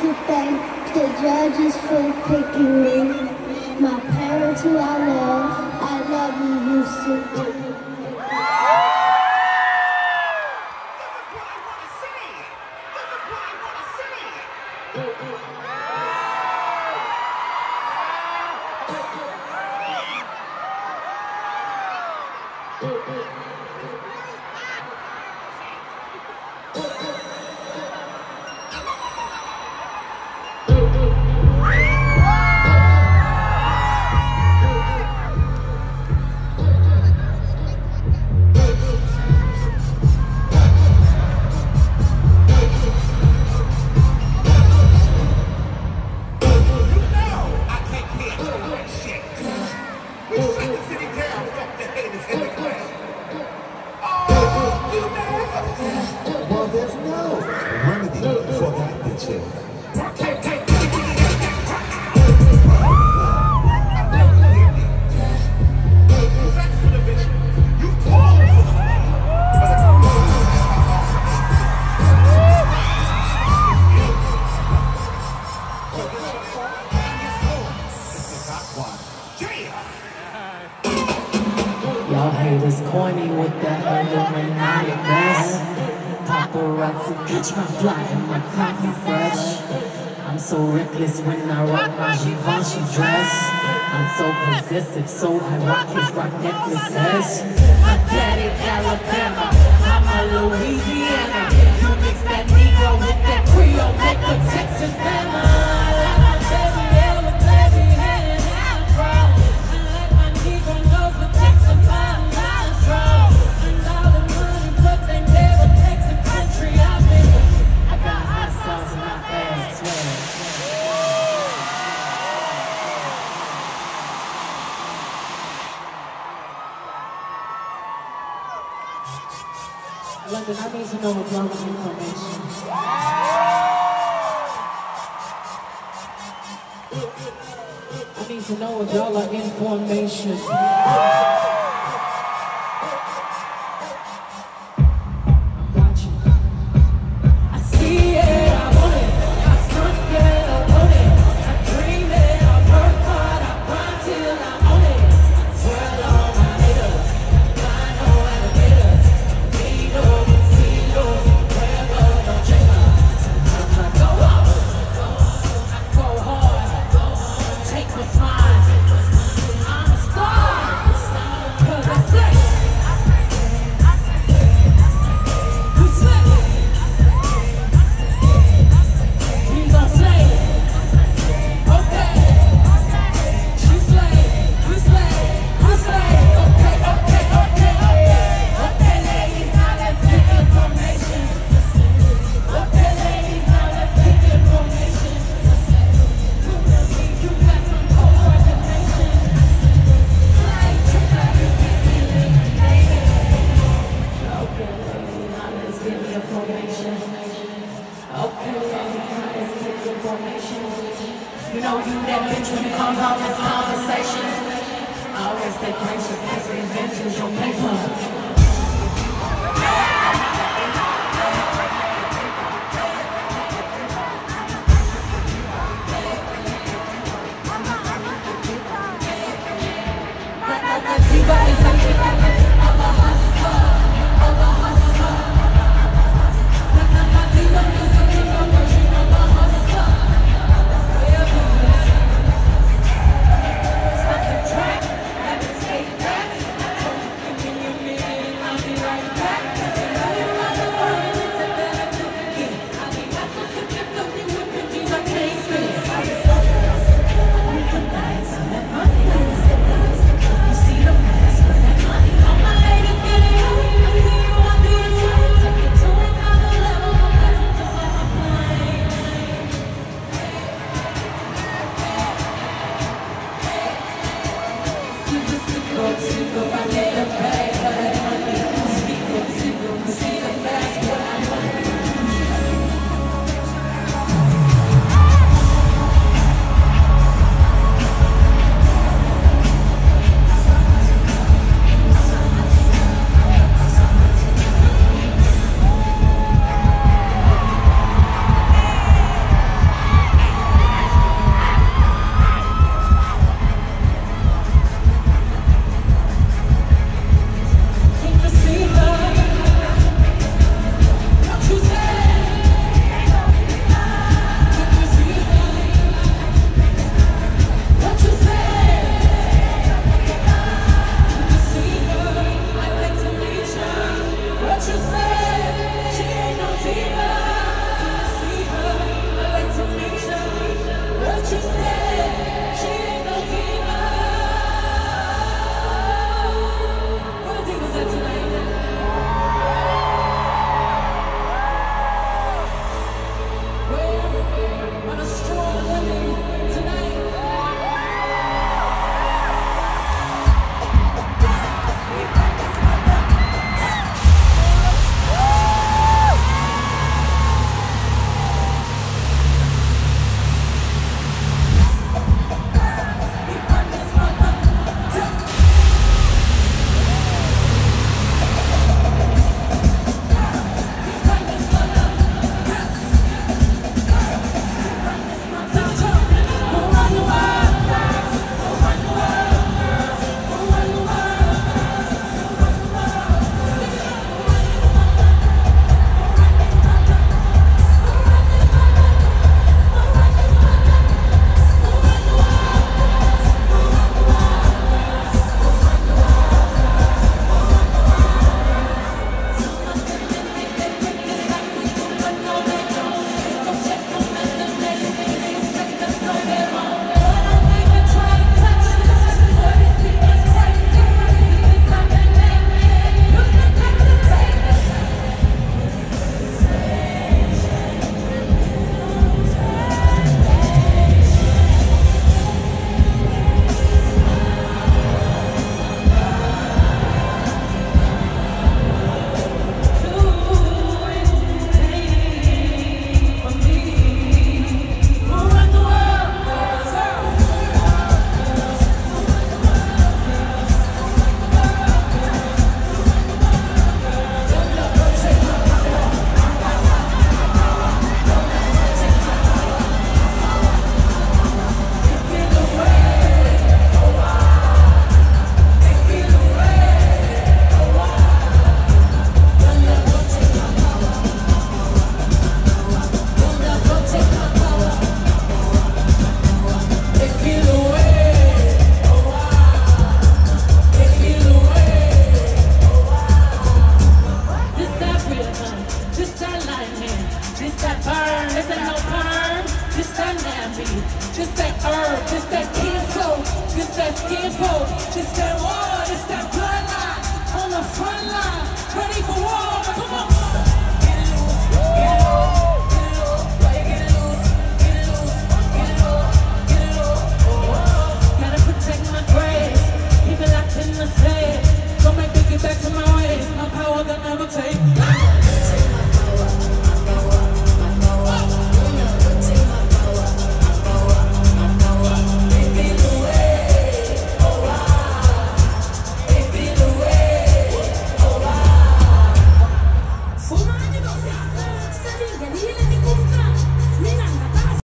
to thank the judges for picking me, my parents who I love you, Houston. This is what I want to see. This is what I want to see. Y'all haters corny with that Illuminati mess. Paparazzi, catch my fly and my coffee fresh. I'm so reckless when I rock my Givenchy dress. I'm so possessive, so I rock his rock necklaces. My daddy Alabama, mama Louisiana. You mix that Negro with that Creole, make the Texas Bama. London, I need to know what y'all want in Formation. I need to know if y'all are in Formation. I got you. I see it, I want it. I stunt it, I want it. I dream it, I work hard, I grind till I own it. I twirl all my haters, I know how to get us. You know you that bitch when it comes out this conversation. I always stay gracious, that's revenge, your paper. hands pose. Just stand